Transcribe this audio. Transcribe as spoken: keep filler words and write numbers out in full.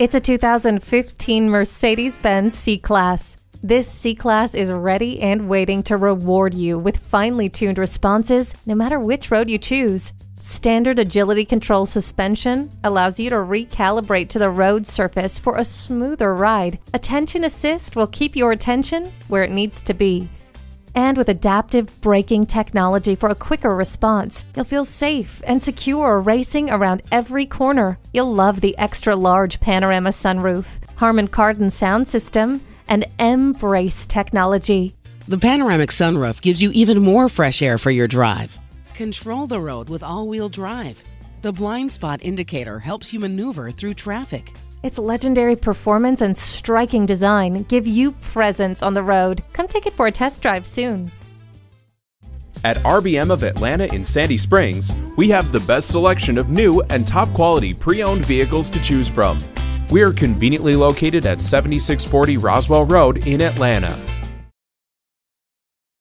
It's a two thousand fifteen Mercedes-Benz C-Class. This C-Class is ready and waiting to reward you with finely tuned responses no matter which road you choose. Standard Agility Control suspension allows you to recalibrate to the road surface for a smoother ride. Attention Assist will keep your attention where it needs to be. And with adaptive braking technology for a quicker response, you'll feel safe and secure racing around every corner. You'll love the extra-large panorama sunroof, Harman Kardon sound system, and mbrace technology. The panoramic sunroof gives you even more fresh air for your drive. Control the road with all-wheel drive. The blind spot indicator helps you maneuver through traffic. Its legendary performance and striking design give you presence on the road. Come take it for a test drive soon. At R B M of Atlanta in Sandy Springs, we have the best selection of new and top-quality pre-owned vehicles to choose from. We are conveniently located at seventy-six forty Roswell Road in Atlanta.